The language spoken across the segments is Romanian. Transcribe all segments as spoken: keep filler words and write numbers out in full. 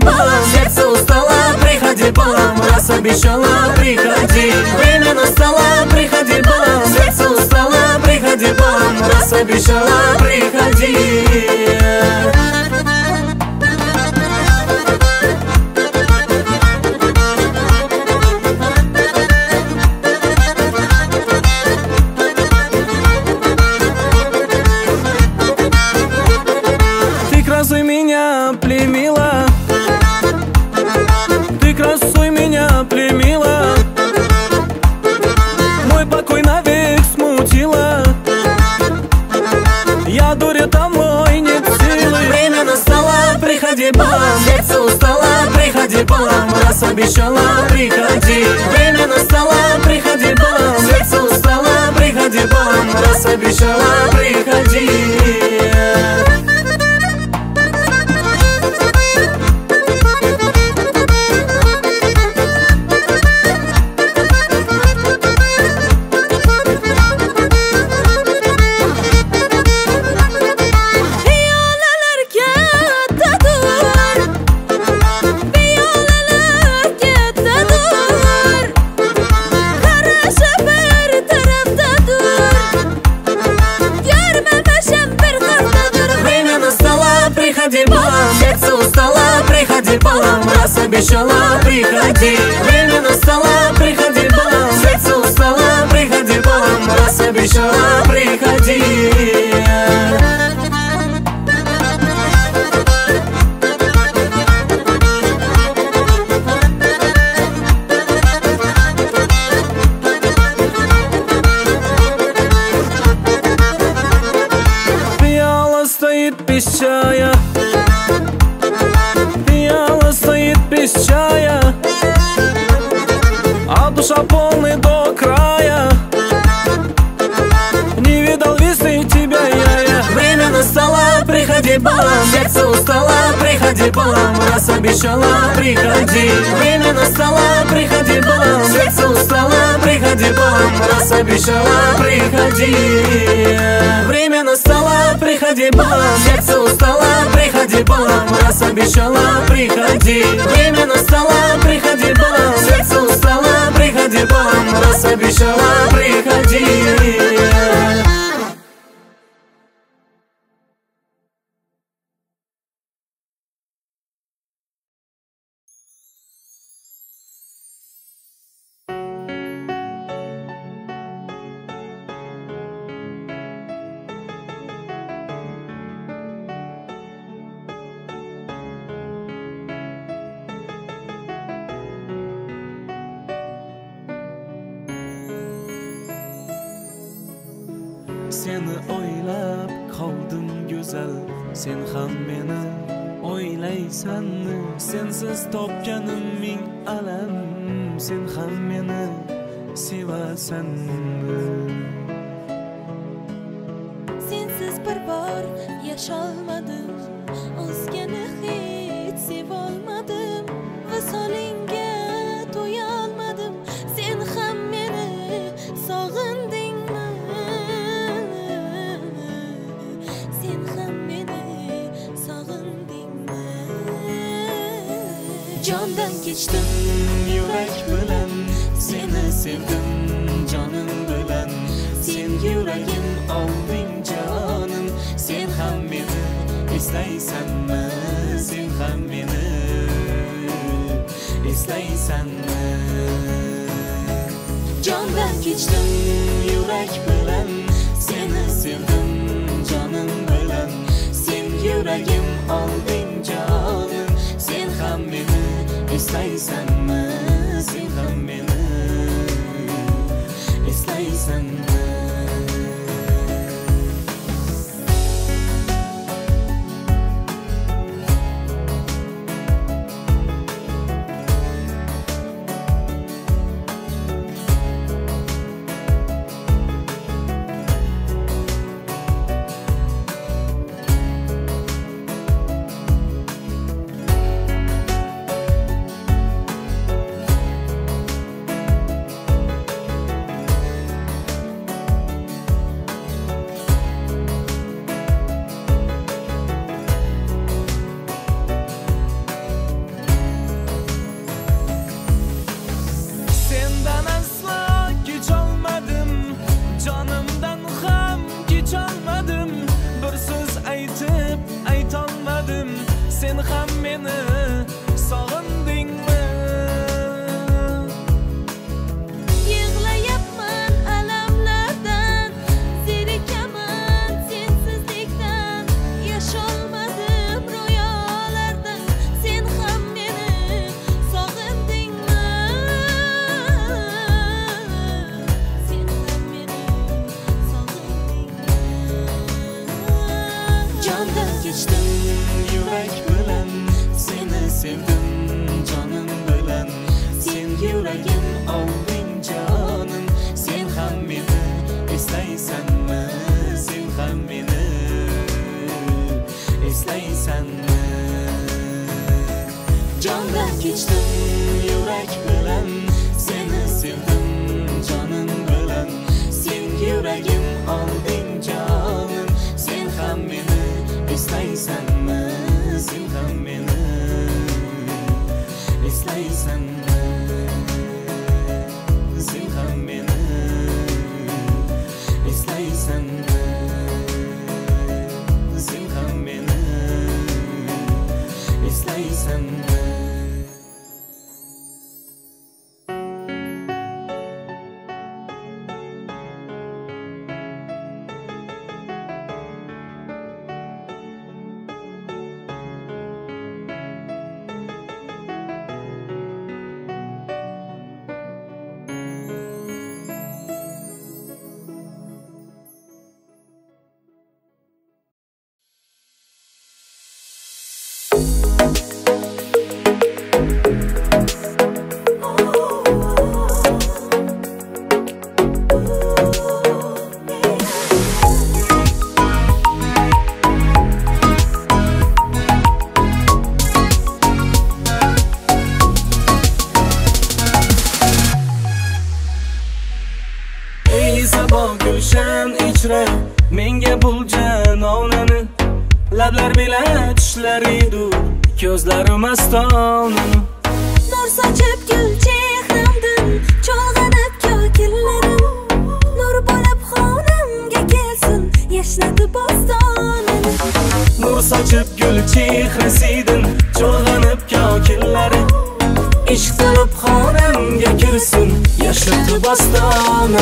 пала, сердце устало, приходи, пала, раз обещала, приходи. Время настало, приходи, пала, сердце устало, приходи, пала, раз обещала, приходи. Ты красуй меня пленила, ты красуй меня пленила, мой покой навек смутила, я дуре домой не в силы. Время настало, приходи, пала, сердце устало, приходи, пала, раз обещала, приходи. Время настало, приходи, пала, сердце устало, приходи, пала, раз обещала, приходи. Сердце устало, приходи, пала, раз обещала, приходи. Время настало, приходи, пала, сердце устало, приходи, пала, раз обещала, приходи. Пиала стоит без чая, пиала стоит без чая, а душа полный до края, не видал весны тебя я, я. Время настало, приходи, пала, сердце устало, приходи, пала, раз обещала, приходи. Время настало, приходи, пала, сердце устало, приходи, пала, раз обещала, приходи. Время настало, приходи, пала, сердце устало, приходи, пала, раз обещала, приходи. Время настало, приходи, пала, сердце устало, приходи, пала, раз обещала, приходи. Seni o'ylab qoldim go'zal, sen ham meni o'ylaysanmi? Sensiz topganim ming alam, sen ham meni sevasanmi? Sensiz bir bor yasholmadim, o'zgani hech sevolmadim, visolingga to'yolmadim, sen ham meni sog'inding. Jondan kechdim yurak bilan, seni sevdim jonim bilan, sen yuragim olding jonim, sen ham meni eslaysanmi? Sen ham meni eslaysanmi? Jondan kechdim yurak bilan, seni sevdim jonim bilan, sen yuragim olding jonim, sen ham meni eslaysanmi? Sen ham meni eslaysanmi? beni, sağındın mı? Yığlayıpman alamlardan, zerikaman sensizlikten, yaşolmadım rüyalardan, sen ham beni sağındın mı? Sen ham beni sağındın mı? Candan geçtim yürek bilen, seni sevdim canım bilen, sen yüreğim aldın canım, sen ham beni isteysenmi, sen ham beni isteysenmi? Candan geçtim yürek bilen, seni sevdim canım bilen, sen yüreğim aldın canım, sen ham beni isteysenmi? Sen ham beni isteysenmi? Sen ham beni isteysenmi? Sen ham beni isteysenmi? Gözlerim aslan nur saçıp gül çehramdan, çolganıp kökillerim nur bo'lib xonamga kelsin, yashnatib bostonim. Nur saçıp gül çehrasidin, çolganıp kökillerim ishq qilib xonamga kirsin, yashnatib bostonim.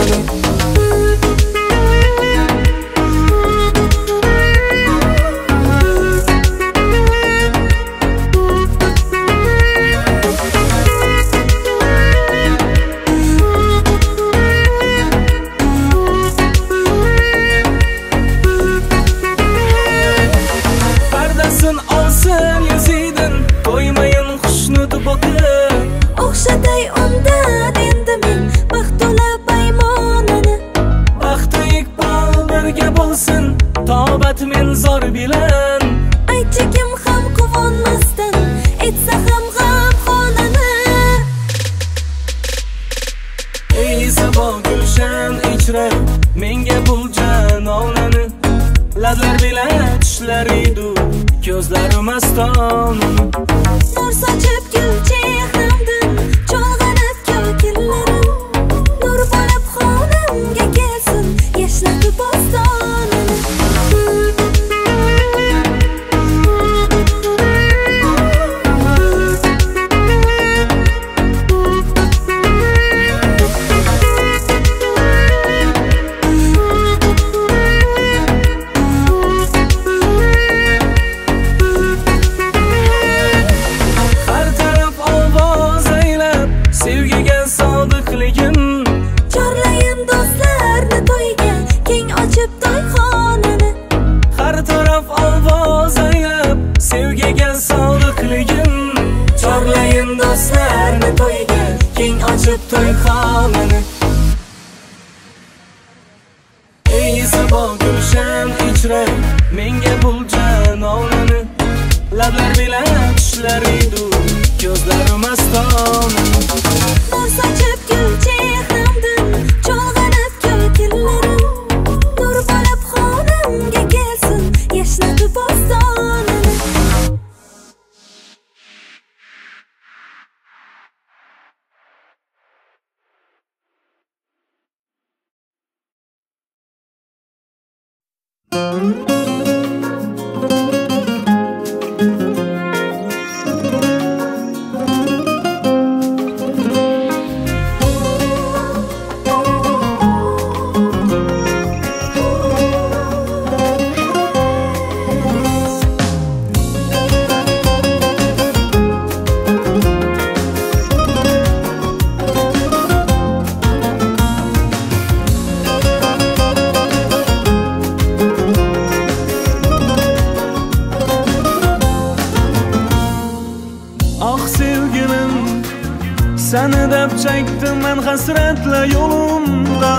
Seni deb çektim ben hasretle yolumda.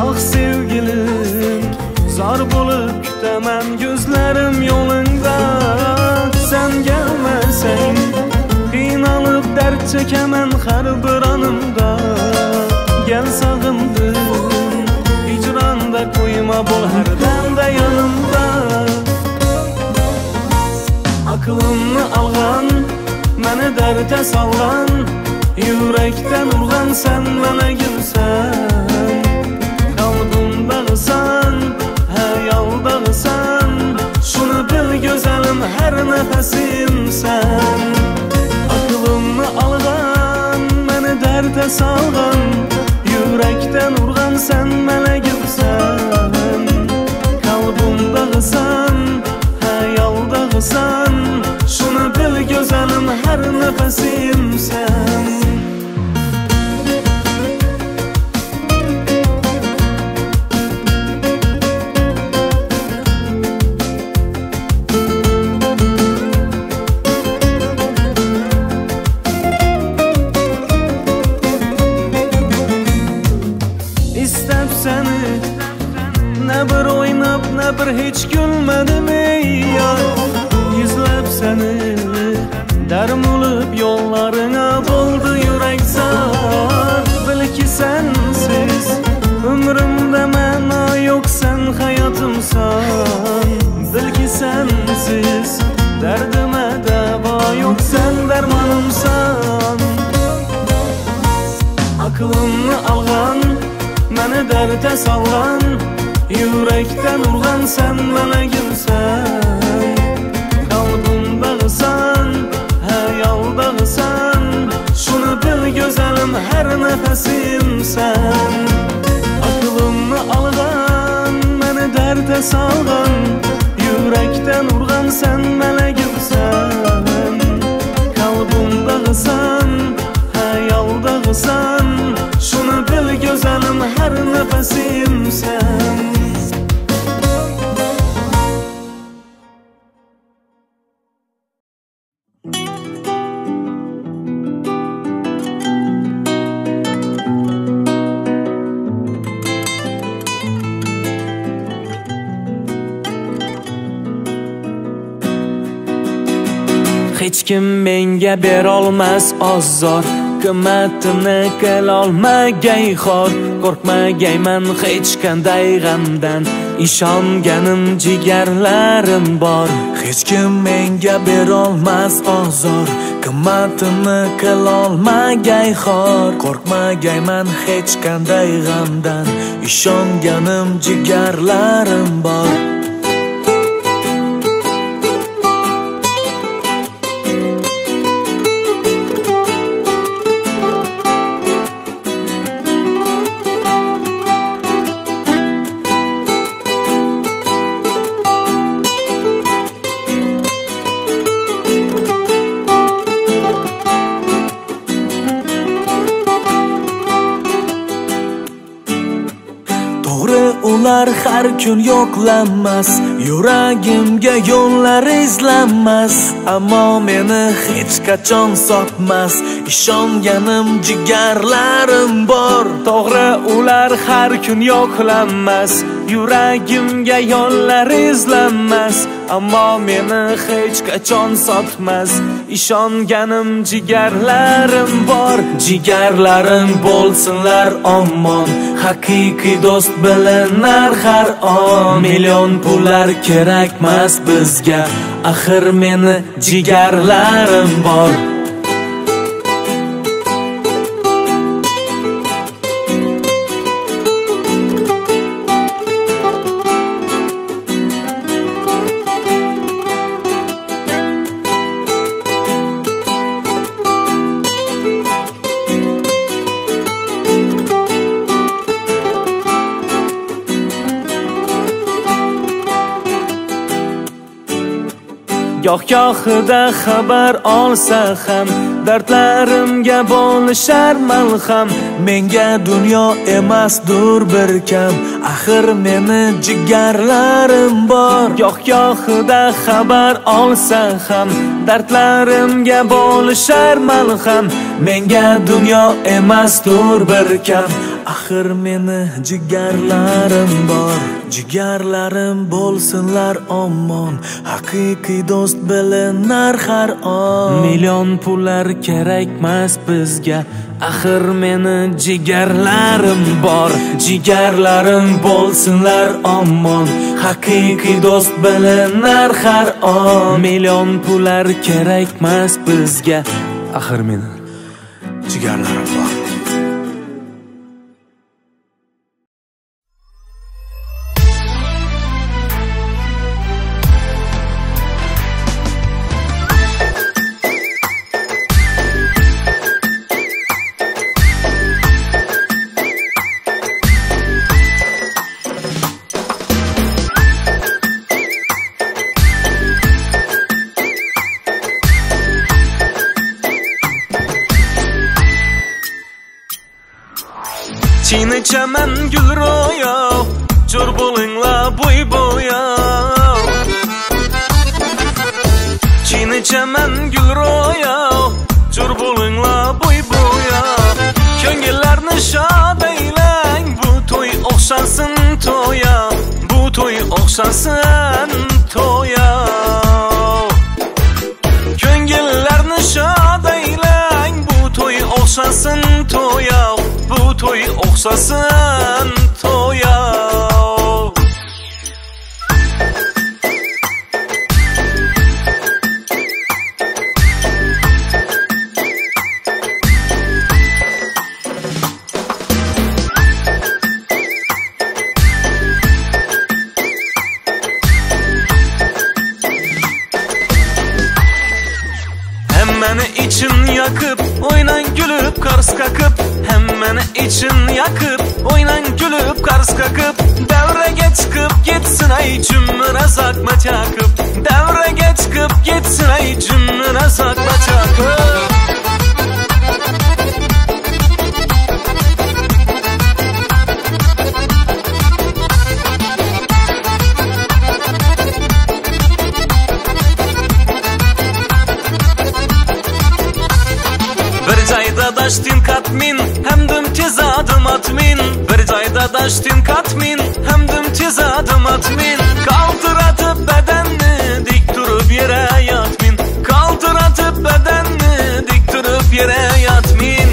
Ah sevgilim, zar bulup kütemem gözlerim yolunda. Sen gelmesen, inanıp dert çekemem her bir anımda. Gel sağımdır, hicranda koyma bol her demde yanımda. Aklımı algan, beni derde salgan, yürekten urgan sen bana gülsen. Kalbimdağısan, hayaldağısan, şunu bil gözelim her nefesim sen. Aklımı algan, beni derde salgan, yürekten urgan sen bana gülsen. Kalbimdağısan, hayaldağısan, şunu bil gözelim her nefesim sen. Hiç gülmedim ey ya, izlep seni derm olup yollarına buldu yürek zar. Bil ki sensiz ömrümde mana yok, sen hayatımsan. Bil ki sensiz derdime deva yok, sen dermanımsan. Aklımı algan, beni derde salgan, yürekten urgan sen bana gülsen. Kalbimdağısan, hayaldağısan, şunu bil gözelim her nefesim sen. Aklımı algan, beni derde salgan, yürekten urgan sen bana gülsen. Kalbimdağısan, hayaldağısan, şunu bil gözelim her nefesim sen. Hech kim menga berolmas ozor, qimmatini qilolmagay xor. Qo'rqmagayman hech qanday g'amdan, ishonganim jigarlarim bor. Hech kim menga berolmas ozor, qimmatini qilolmagay xor. Qo'rqmagayman hech qanday g'amdan, ishonganim jigarlarim bor. Har kun yo'qlanmas, yuragimga yo'llar izlanmas. Ammo meni hech qachon sotmas, ishonganim jigarlarim bor. To'g'ri, ular har kun yo'qlanmas, yuragimga yo'llar izlanmas. Ammo meni hech qachon sotmas, ishonganim jigarlarim bor. Jigarlarim bo'lsinlar omon, haqiqiy do'st bilinar har on. Million pullar kerakmas bizga, axir meni jigarlarim bor. Goh-gohida xabar olsa ham, dardlarimga bo'lishar malham. Menga dunyo emasdur bir kam, axir meni jigarlarim bor. Goh-gohida xabar olsa ham, dardlarimga bo'lishar malham. Menga dunyo emasdur bir kam, axir meni jigarlarim bor. Jigarlarim bo'lsinlar omon, haqiqiy do'st bilinar har on. Million pullar kerakmas bizga, axir meni jigarlarim bor. Jigarlarim bo'lsinlar omon, haqiqiy do'st bilinar har on. Million pullar kerakmas bizga, axir meni jigarlarim bor. Chini chaman gul ro'yo, jo'r bo'linglar bo'y bo'yo. Chini chaman gul ro'yo, jo'r bo'linglar bo'y bo'yo. Ko'ngillarni shod aylang, bu to'y o'xshasin to'ya, bu to'y o'xshasin to'ya. Ko'ngillarni shod aylang, bu to'y o'xshasin to'ya, bu to'y o'xshasin to'ya. Hammani ichim yoqib, o'ynan kulib qarz qaqib. Hammani ichim yoqib, o'ynan kulib qarz qaqib. Davraga chiqib ketsin ay jumra zaqma chaqib. Davraga chiqib ketsin ay jumra zaqma chaqib. Daştin katmin, hemdim tez adım atmin. Bir cayda daştin katmin, hemdim tez adım atmin. Kaldır atıp bedenini, dik durup yere yatmin. Kaldır atıp bedenini, dik durup yere yatmin.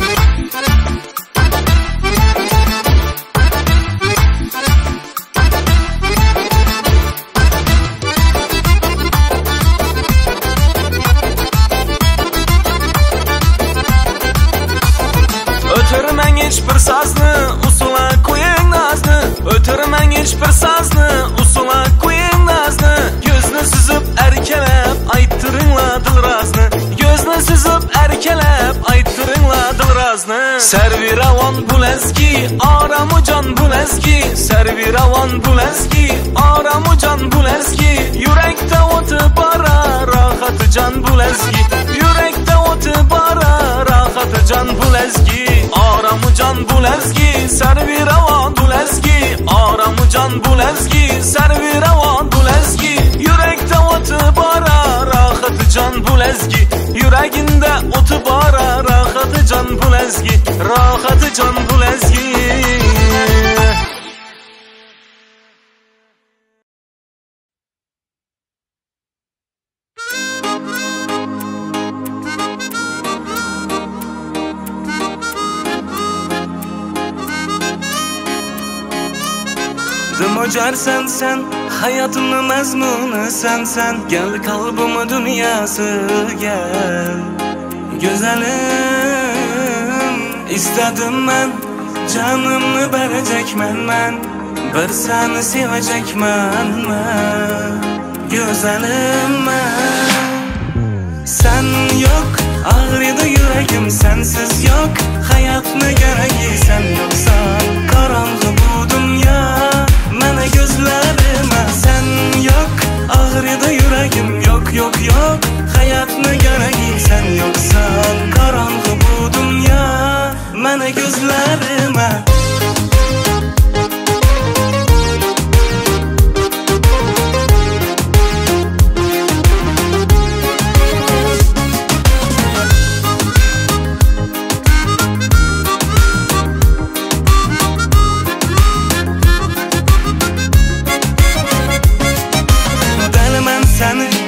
Hiçbir sazni usula qo'ying nazni. O'tirmang hiçbir sazni usula qo'ying nazni. Ko'zni suzib erkalab ayttiringlar dilrazni. Ko'zni suzib erkalab ayttiringlar dilrazni. Sarviravon bulanski, oramujon bulanski. Sarviravon bulanski, oramujon bulanski. Yurakda o'ti bora rohatijon bulanski. Yurakda o'ti bora rohatijon bulanski. Oramujon bulanski, sarviravon bulanski. Oramujon bulanski, sarviravon bulanski. Yurakda o'ti bora rohatijon bulanski. Yuraginda o'ti bora rohatijon bulanski. Rohatijon bulanski. Dimojarsan sen, hayatımın mazmunu sensen. Gel kalbimi dünyası gel. Güzelim, istedim ben, canımı verecek men men. Bir seni sevecek men men. Güzelim men. Sen yok, ağrıdı yüreğim sensiz yok. Hayat mı gereği sen yoksan. Karanlık bu dünya. Mana gözlerime sen yok, ağrıdı yüreğim yok. yok yok hayatni yana giysen yoksan qorong'i bu dunyo mana ko'zlarima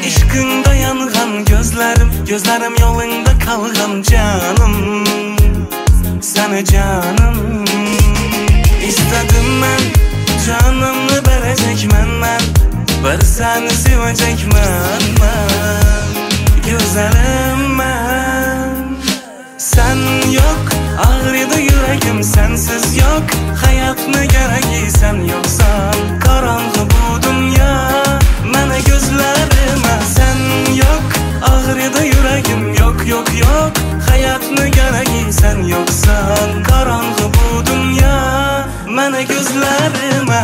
Ishqingda yangan gözlerim, gözlerim yolunda kalgan canım, sana canım. İstedim ben, canımı verecek men men, bir seni sevecek men men, güzelim ben. Sen yok, ağrıdı yüreğim sensiz yok, hayatını gereği sen yoksan, karanlık bu dünya. Mana gözlerime sen yok, ağrıdı yüreğim yok yok yok. Hayatını gereği sen yoksan, karanlık bu dünya. Mana gözlerime.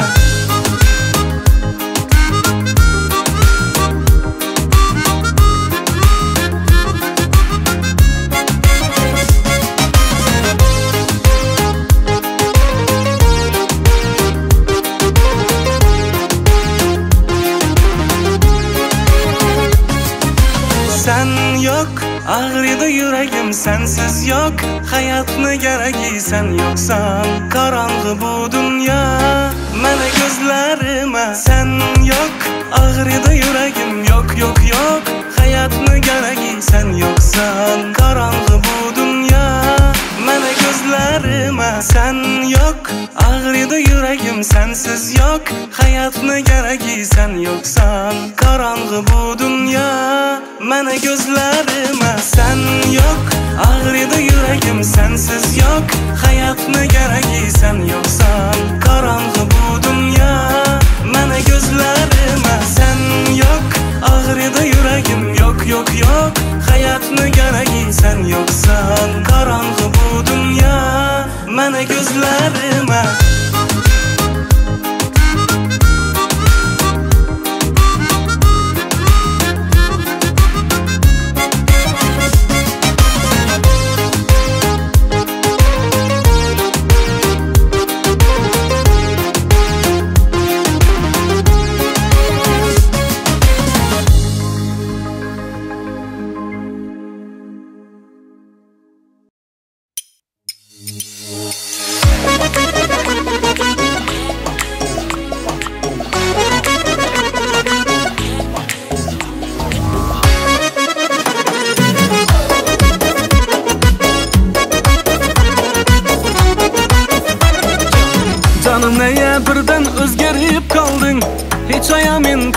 Sen yok, ağrıdı yüreğim sensiz yok. Hayatını gereği sen yoksan, karanlık bu dünya. Mana gözlerime sen yok, ağrıdı yüreğim yok yok yok. Hayatını gereği sen yoksan, karanlık bu dünya. Mana gözlerime sen yok, ağrıdı yüreğim sensiz yok. Hayatını gereği sen yoksan, karanlık bu dünya. Mana gözlerime sen yok, ağrıdı yüreğim sensiz yok. Hayatını gereği sen yoksan, karanlık bu dünya. Mana gözlerime sen yok, ağrıdı yüreğim yok yok yok. Hayatını gereği sen yoksan, karanlık bu dünya. Mana gözlerime.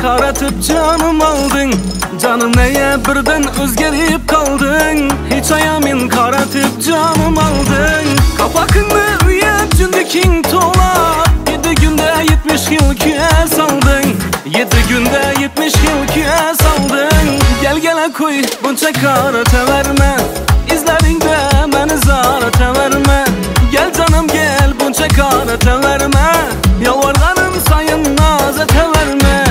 Karatib canım aldın, canım neye birden özgerip kaldın. Hiç ayamin karatib canım aldın. Kapakını üyep cündikin tola, yedi günde yetmiş yıl küye saldın. Yedi günde yetmiş yıl küye saldın. Gel gele koy bunca karate verme, izlerinde beni zarata verme. Gel canım gel bunca karate verme, yalvarganım sayın nazete verme.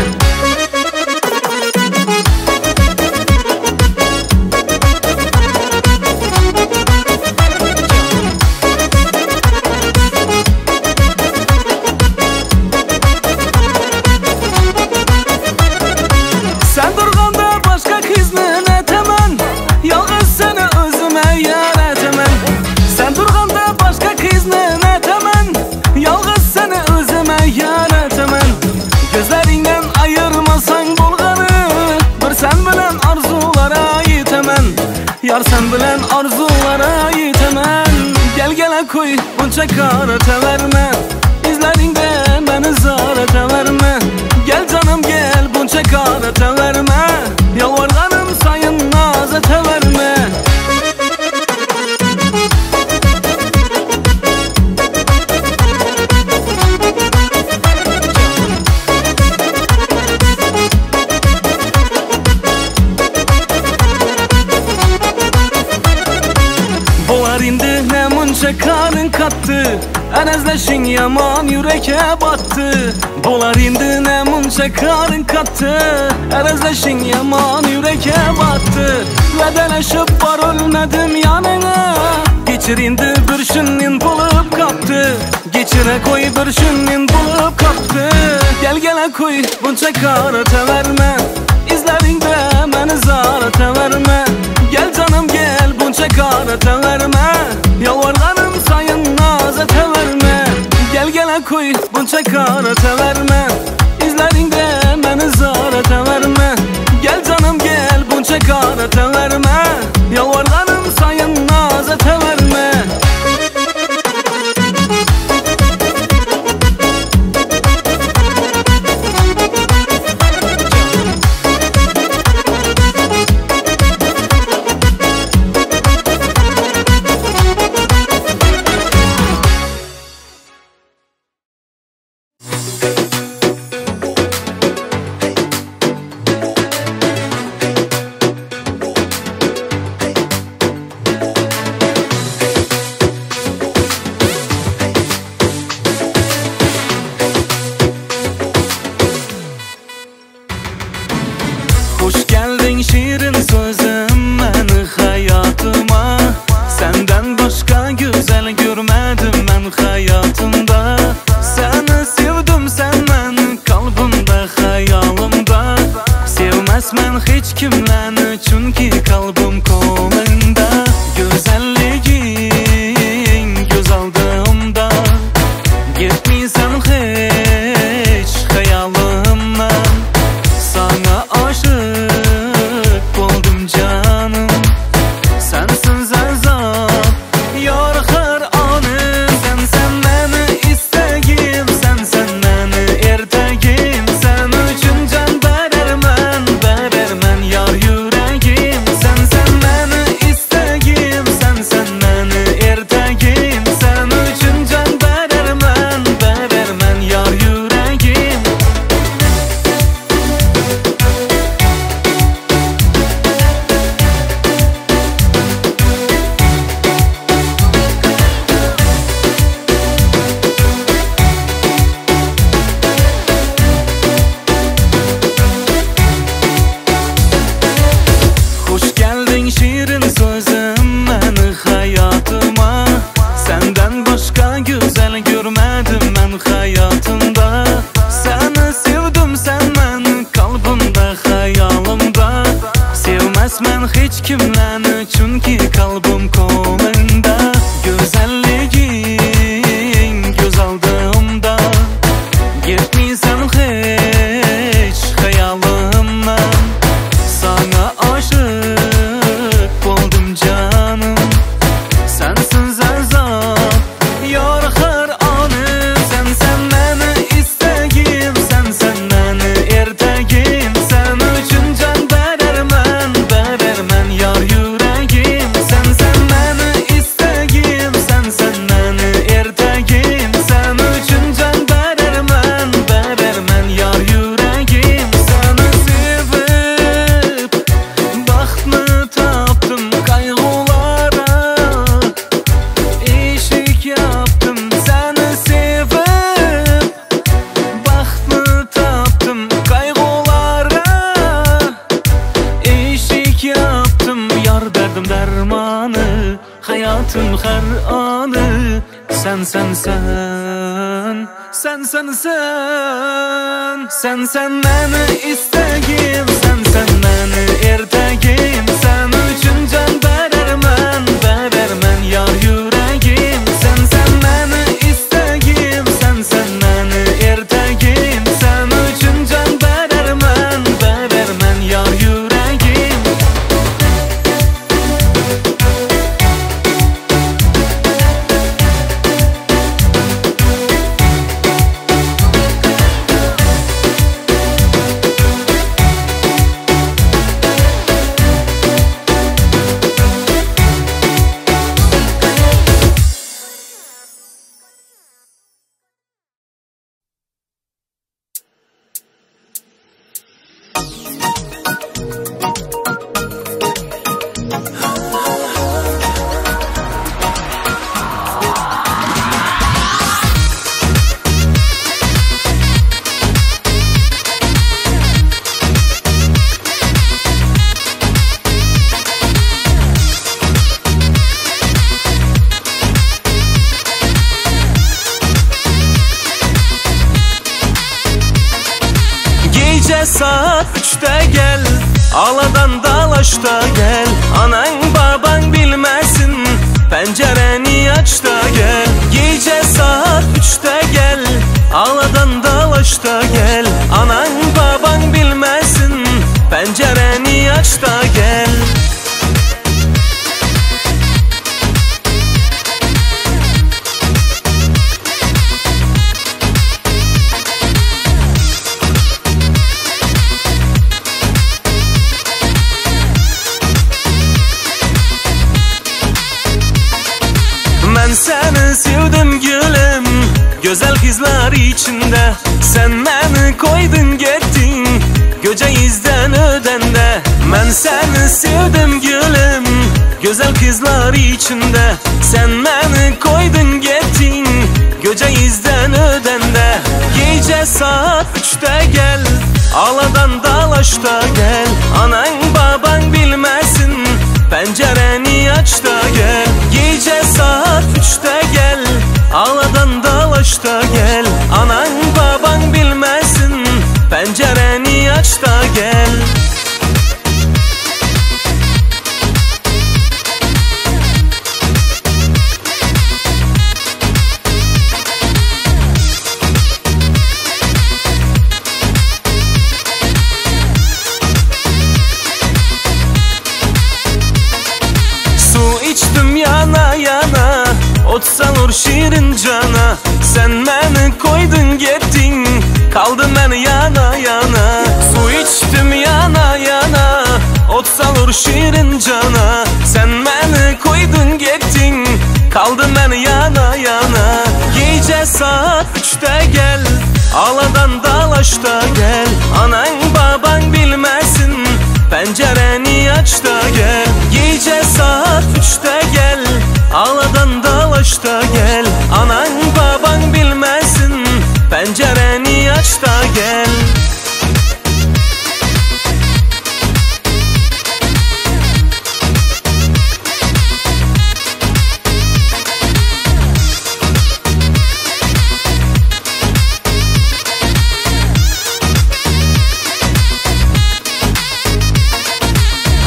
Yar sen bilen arzulara yetemem. Gel gele koy bunca karate verme, izlerinde beni zarete verme. Gel canım gel bunca karate verme, yalvarganım sayın nazete verme. Karın kattı, enezleşin yaman yüreke battı. Dolar indi ne munca karın kattı, enezleşin yaman yüreke sadeleşip barölnedim yanına. Geçirindi bir şünnin bulup kaptı, geçire koy bir şünnin bulup kaptı. Gel gele koy bunca karata verme, İzlerinde beni zarata verme. Gel canım gel bunca karata verme, yalvarlarım sayın nazata verme. Gel gele koy bunca karata verme, İzlerinde beni zarata verme. Gel canım gel bunca karata verme, yalvarlarım sayın nazata verme. Sen sen məni istəyim, sen sen məni ertəyim, sən üçün can bərərmən, bərərmən yar yüreğim. Sen sen məni istəyim, sen sen məni ertəyim, sən üçün can bərərmən, bərərmən yar yüreğim. boş da gel, anan baban bilmesin. Pencereni aç da gel, gece saat üçte gel. Ağladan dalaş da gel, anan baban bilmesin. Pencereni aç da gel. Ben seni sevdim gülüm, güzel kızlar içinde. Sen beni koydun gittin, göce izden ödende. Ben seni sevdim gülüm, güzel kızlar içinde. Sen beni koydun gittin, göce izden ödende. Gece saat üçte gel, ağladan dalaş da gel. Anan baban bilmesin, pencereni aç da gel. Gece saat üçte gel, ağladan dalaş da gel. Anan baban bilmesin, pencereni aç da gel. İçtim yana yana, ot salur şirin cana. Sen beni koydun gittin, kaldım ben yana yana. Su içtim yana yana, ot salur şirin cana. Sen beni koydun gittin, kaldım ben yana yana. Gece saat üçte gel, ağladan dalaş da gel. Anan baban bilmesin, pencereni aç da gel. Gece saat üçte gel, ağladan dalaş da gel. Anan baban bilmesin, pencereni aç da gel.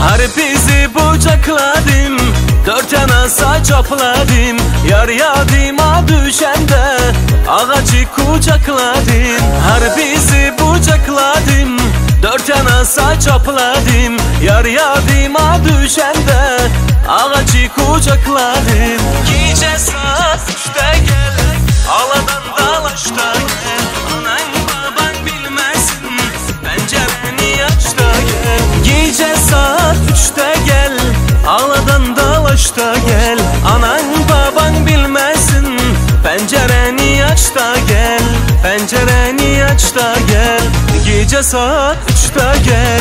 Harpizi bucakladım, dört yana sacapladım. Yar yadıma düşende, ağacı kucakladım. Harpizi bucakladım, dört yana sacapladım. Yar yadıma düşende, ağacı kucakladım. Gece saat üçte gel, ağladan dalaş da gel. Anan baban bilmesin, pencereni aç da gel. Gece saat üçte gel, ağladan dalaş da gel. Anan baban bilmesin, pencereni aç da gel. Pencereni aç da gel, gece saat üçte gel.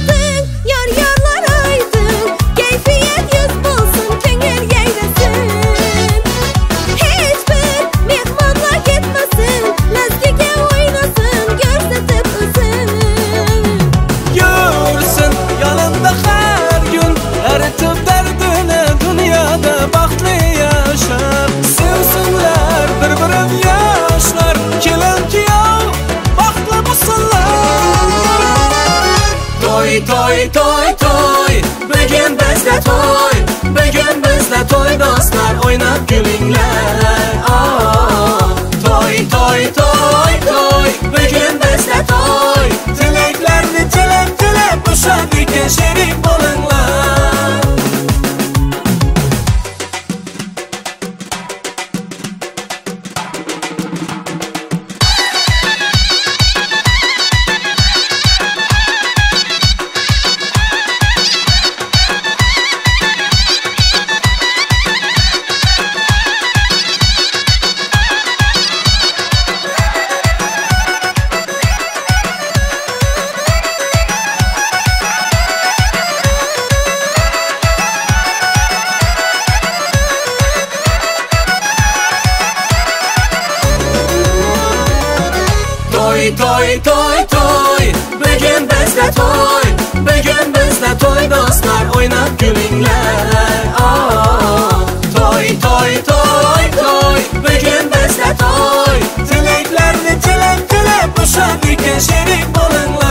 Aydın yar yarlar aydın, keyfiyet yüz bulsun, kengel yeylesin. toy toy, begin bizda toy, begin bizda toy dostlar o'ynab kulinglar. Toy toy toy toy, begin bizda toy, tilaklarni tilab tilab o'shalikka sherik bo'linglar. Toy toy toy, begin bizda toy, begin bizda toy dostlar o'ynab kulinglar. Toy toy toy toy, begin bizda toy, tilaklarni tilab tilab o'shalikka sherik bo'linglar.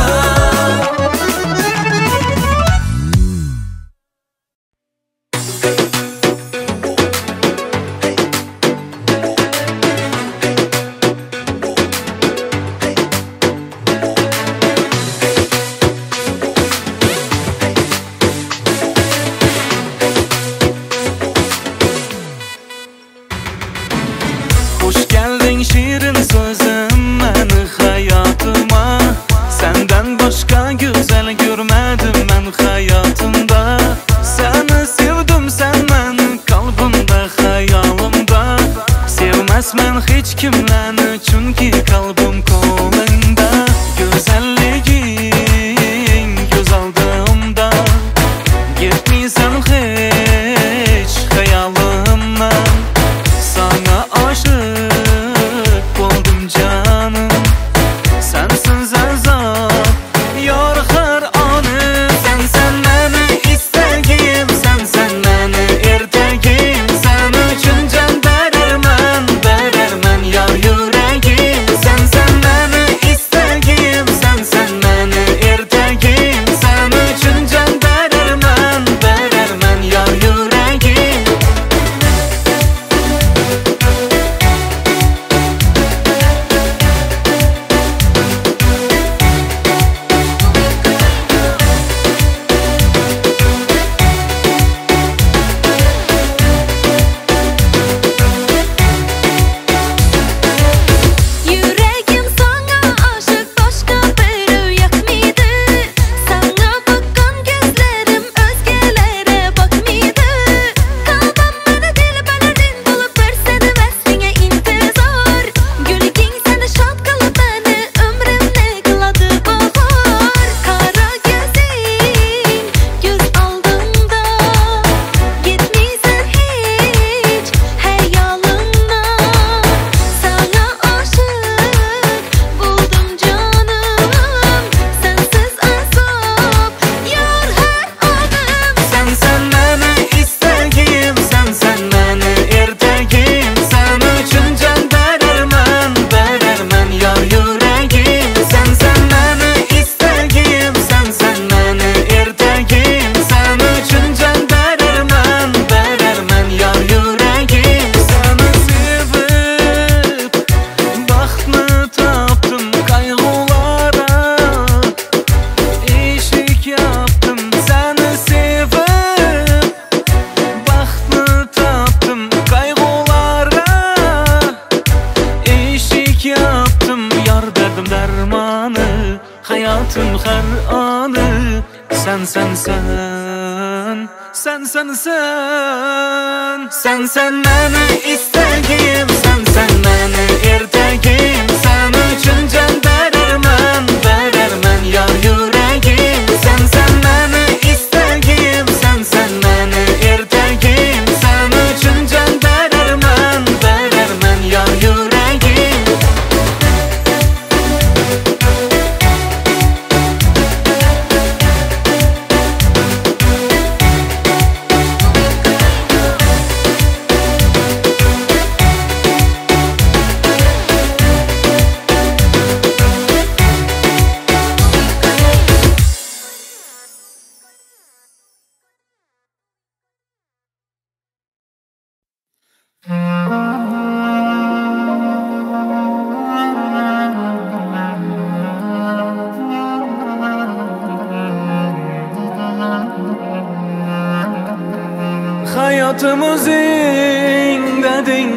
Həyatım özündədir,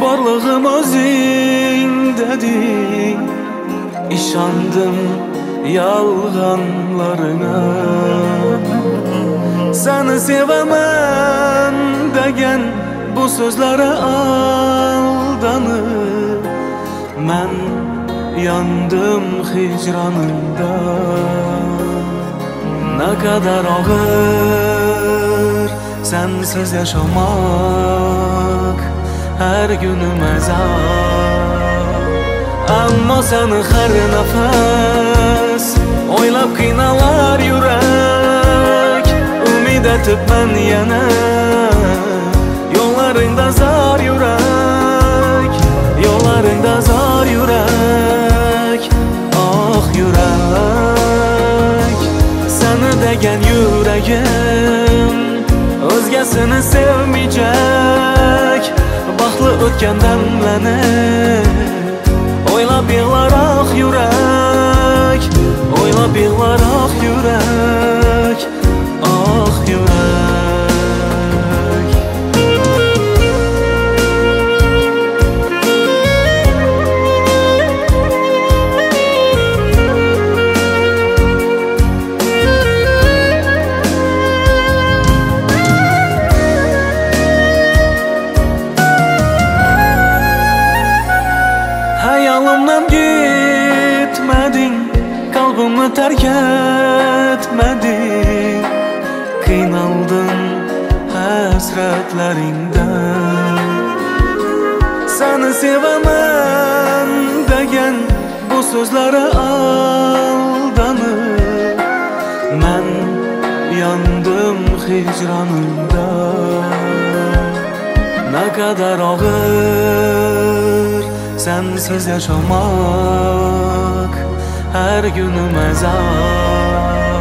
varlığım özündədir. İşandım yalğanlarına. Səni sevəməm dəyən bu sözlərə aldanıb. Mən yandım hicranında. Nə qədər ağır sənsiz yaşamaq, hər günüm əzab. Amma səni hər nəfəs oylab qınalar yürək. Ümid etib mən yenə yollarında zar yürək, yollarında zar yürək, ah yürək. Səni dəyən yürəyim özgəsini sevməyəcək. Baxlı ötkəndən mənə oylab yığlar ax yürək, oylab yığlar ax yürək, ax yürək. Hayalımdan gitmedin, kalbimi terk etmedin. Kıynaldın hasretlerinden. Seni sevemem deyen bu sözlere aldanır. Ben yandım hicranında. Ne kadar ağır sənsiz yaşamaq, hər günüm əzab.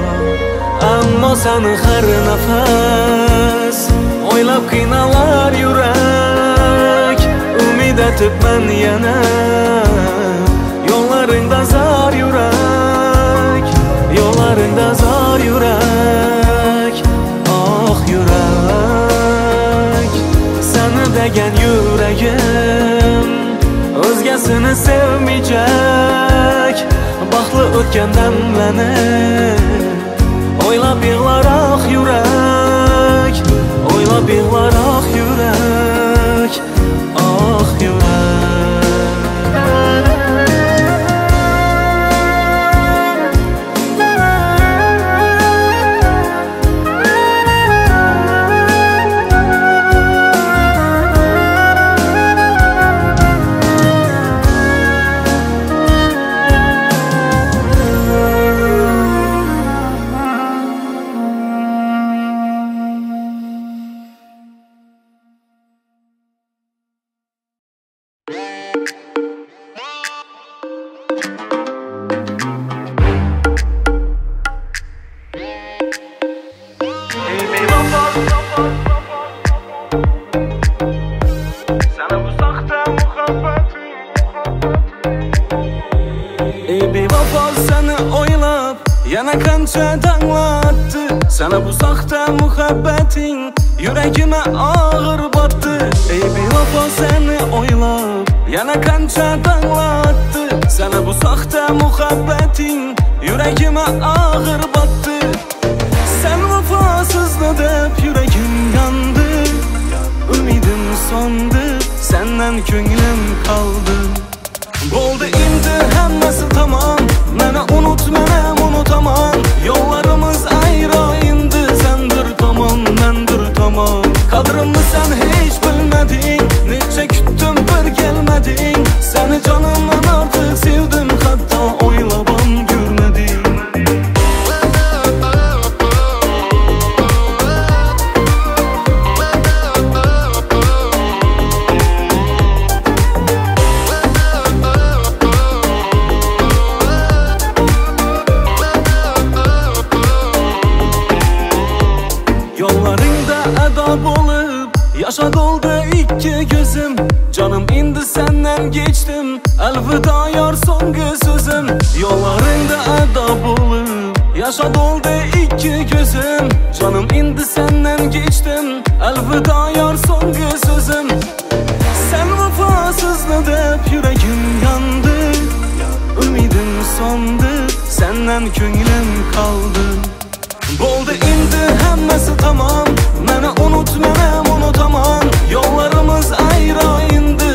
Amma səni hər nəfəs oylab qınalar yürək. Ümid etib mən yenə yollarında zar yürək, yollarında zar yürək, ah yürək. Səni dəyən yürəyim özgəsini sevməyəcək. Baxlı ötkəndən mənə oylab yığlar ax yürək, oylab yığlar ax yürək, ax yürək. Yaşa doldu iki gözüm, canım indi senden geçtim. Elveda yar so'nggi sözüm. Sen vefasızlık deb yüreğim yandı, ümidim so'ndi, senden ko'nglim kaldı. Bo'ldi indi hammasi tamam, meni unut, menem unutamam. Yollarimiz ayro indi.